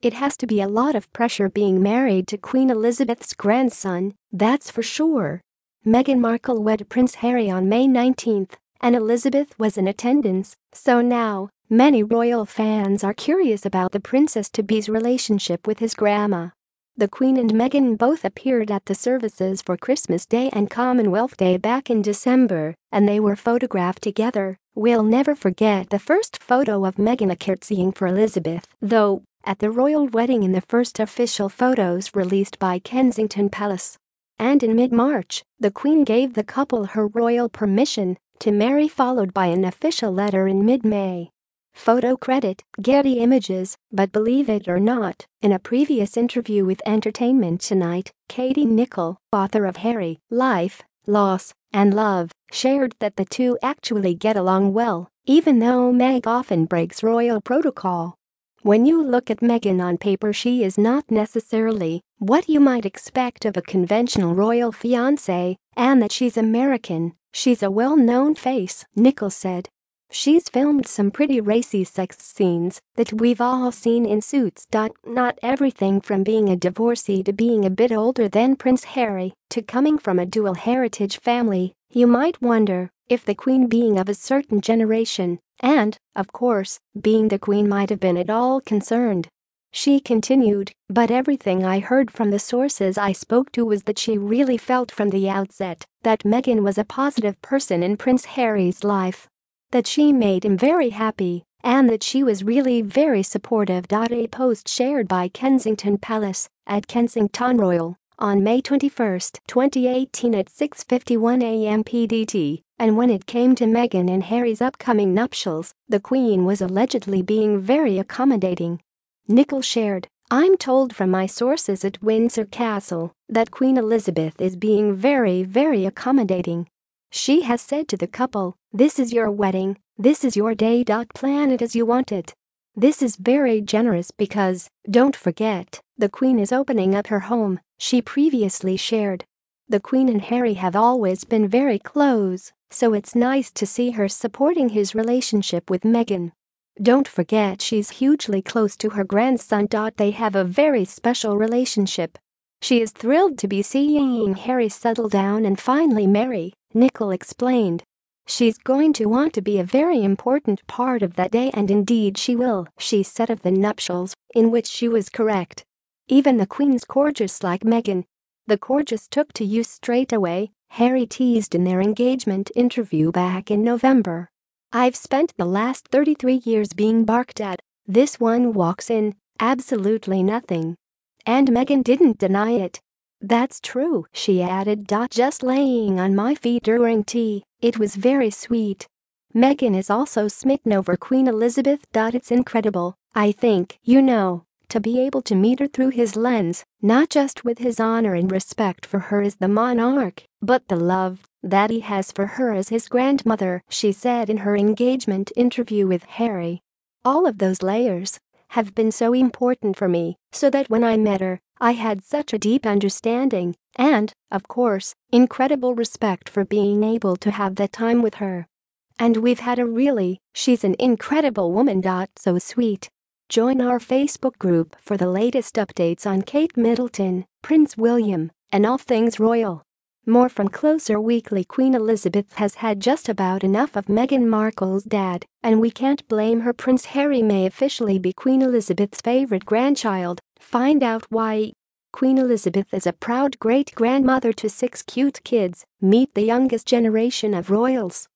It has to be a lot of pressure being married to Queen Elizabeth's grandson, that's for sure. Meghan Markle wed Prince Harry on May 19th, and Elizabeth was in attendance, so now, many royal fans are curious about the princess-to-be's relationship with his grandma. The Queen and Meghan both appeared at the services for Christmas Day and Commonwealth Day back in December, and they were photographed together. We'll never forget the first photo of Meghan curtsying for Elizabeth, though, at the royal wedding in the first official photos released by Kensington Palace. And in mid-March, the Queen gave the couple her royal permission to marry, followed by an official letter in mid-May. Photo credit, Getty Images, but believe it or not, in a previous interview with Entertainment Tonight, Katie Nicholl, author of Harry, Life, Loss, and Love, shared that the two actually get along well, even though Meg often breaks royal protocol. When you look at Meghan on paper, she is not necessarily what you might expect of a conventional royal fiancé, and that she's American, she's a well-known face, Nicholl said. She's filmed some pretty racy sex scenes that we've all seen in Suits. Not everything from being a divorcee to being a bit older than Prince Harry to coming from a dual heritage family, you might wonder if the Queen being of a certain generation and, of course, being the Queen might have been at all concerned. She continued, but everything I heard from the sources I spoke to was that she really felt from the outset that Meghan was a positive person in Prince Harry's life, that she made him very happy, and that she was really very supportive. A post shared by Kensington Palace at Kensington Royal on May 21, 2018 at 6:51 a.m. PDT, and when it came to Meghan and Harry's upcoming nuptials, the Queen was allegedly being very accommodating. Nicholl shared, I'm told from my sources at Windsor Castle that Queen Elizabeth is being very, very accommodating. She has said to the couple, this is your wedding, this is your day. Plan it as you want it. This is very generous because, don't forget, the Queen is opening up her home, she previously shared. The Queen and Harry have always been very close, so it's nice to see her supporting his relationship with Meghan. Don't forget she's hugely close to her grandson. They have a very special relationship. She is thrilled to be seeing Harry settle down and finally marry, Nicholl explained. She's going to want to be a very important part of that day, and indeed she will, she said of the nuptials, in which she was correct. Even the Queen's gorgeous like Meghan. The gorgeous took to you straight away, Harry teased in their engagement interview back in November. I've spent the last 33 years being barked at, this one walks in, absolutely nothing. And Meghan didn't deny it. That's true, she added. Just laying on my feet during tea, it was very sweet. Meghan is also smitten over Queen Elizabeth. It's incredible, I think, you know, to be able to meet her through his lens, not just with his honor and respect for her as the monarch, but the love that he has for her as his grandmother, she said in her engagement interview with Harry. All of those layers have been so important for me, so that when I met her, I had such a deep understanding and, of course, incredible respect for being able to have that time with her. And we've had a really, she's an incredible woman. So sweet. Join our Facebook group for the latest updates on Kate Middleton, Prince William, and all things royal. More from Closer Weekly. Queen Elizabeth has had just about enough of Meghan Markle's dad, and we can't blame her. Prince Harry may officially be Queen Elizabeth's favorite grandchild. Find out why. Queen Elizabeth is a proud great-grandmother to 6 cute kids. Meet the youngest generation of royals.